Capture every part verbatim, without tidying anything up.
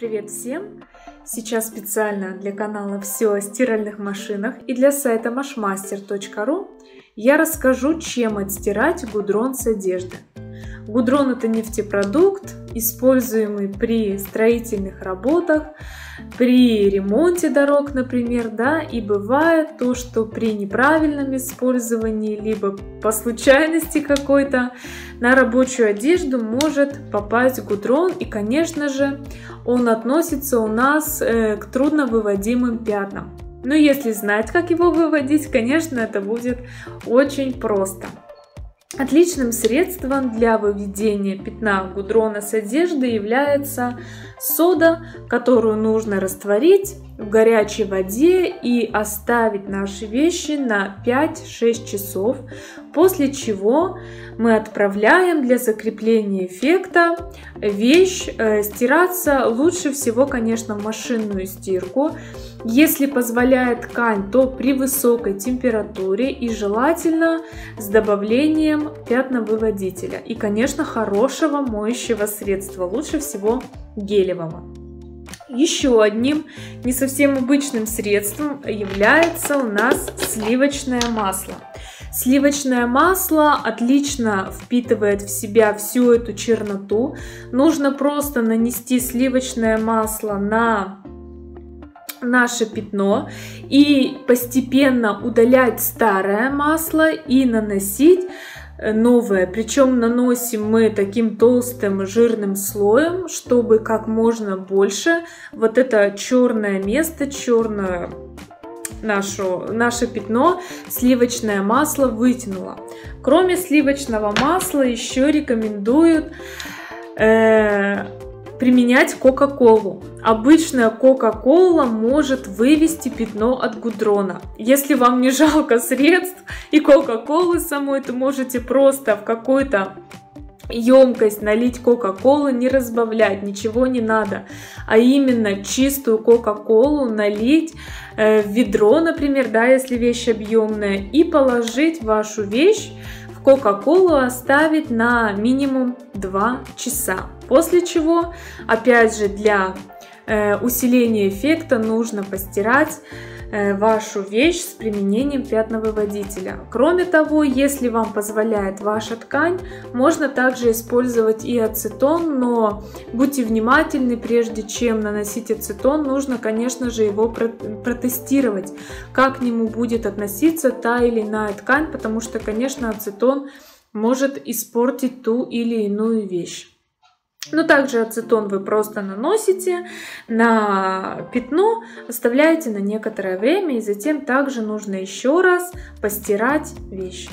Привет всем! Сейчас специально для канала «Все о стиральных машинах» и для сайта машмастер точка ру я расскажу, чем отстирать гудрон с одежды. Гудрон – это нефтепродукт, используемый при строительных работах, при ремонте дорог, например, да, и бывает то, что при неправильном использовании, либо по случайности какой-то, на рабочую одежду может попасть гудрон, и, конечно же, он относится у нас к трудновыводимым пятнам. Но если знать, как его выводить, конечно, это будет очень просто. Отличным средством для выведения пятна гудрона с одежды является сода, которую нужно растворить в горячей воде и оставить наши вещи на пять-шесть часов, после чего мы отправляем для закрепления эффекта вещь стираться лучше всего, конечно, в машинную стирку. Если позволяет ткань, то при высокой температуре и желательно с добавлением пятновыводителя и, конечно, хорошего моющего средства, лучше всего гелевого. Еще одним не совсем обычным средством является у нас сливочное масло. Сливочное масло отлично впитывает в себя всю эту черноту. Нужно просто нанести сливочное масло на наше пятно и постепенно удалять старое масло и наносить новое. Причем наносим мы таким толстым жирным слоем, чтобы как можно больше вот это черное место, черное нашу, наше пятно сливочное масло вытянуло. Кроме сливочного масла еще рекомендуют э применять кока-колу. Обычная кока-кола может вывести пятно от гудрона. Если вам не жалко средств и кока-колы самой, то можете просто в какой-то емкость налить кока-колу, не разбавлять, ничего не надо, а именно чистую кока-колу налить в ведро, например, да, если вещь объемная, и положить вашу вещь в кока-колу, оставить на минимум два часа. После чего, опять же, для э, усиления эффекта нужно постирать э, вашу вещь с применением пятновыводителя. Кроме того, если вам позволяет ваша ткань, можно также использовать и ацетон, но будьте внимательны, прежде чем наносить ацетон, нужно, конечно же, его протестировать, как к нему будет относиться та или иная ткань, потому что, конечно, ацетон может испортить ту или иную вещь. Но также ацетон вы просто наносите на пятно, оставляете на некоторое время, и затем также нужно еще раз постирать вещи.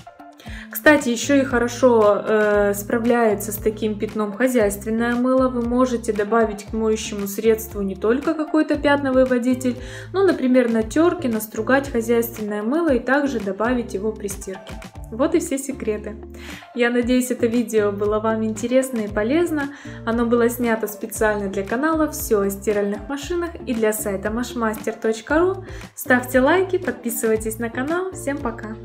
Кстати, еще и хорошо э, справляется с таким пятном хозяйственное мыло. Вы можете добавить к моющему средству не только какой-то пятновыводитель, но, например, на терке настругать хозяйственное мыло и также добавить его при стирке. Вот и все секреты. Я надеюсь, это видео было вам интересно и полезно. Оно было снято специально для канала «Все о стиральных машинах» и для сайта машмастер точка ру. Ставьте лайки, подписывайтесь на канал. Всем пока!